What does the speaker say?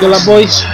Killer Boys.